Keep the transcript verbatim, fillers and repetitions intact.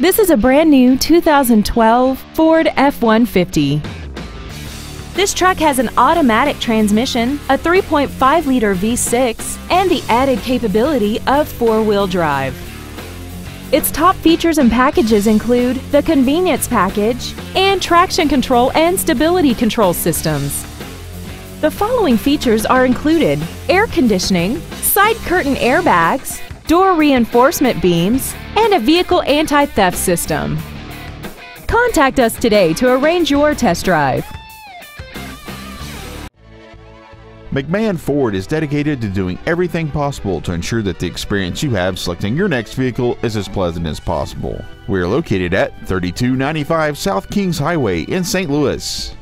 This is a brand new two thousand twelve Ford F one fifty. This truck has an automatic transmission, a three point five liter V six, and the added capability of four-wheel drive. Its top features and packages include the convenience package and traction control and stability control systems. The following features are included: air conditioning, side curtain airbags, door reinforcement beams, and a vehicle anti-theft system. Contact us today to arrange your test drive. McMahon Ford is dedicated to doing everything possible to ensure that the experience you have selecting your next vehicle is as pleasant as possible. We are located at thirty-two ninety-five South Kings Highway in Saint Louis.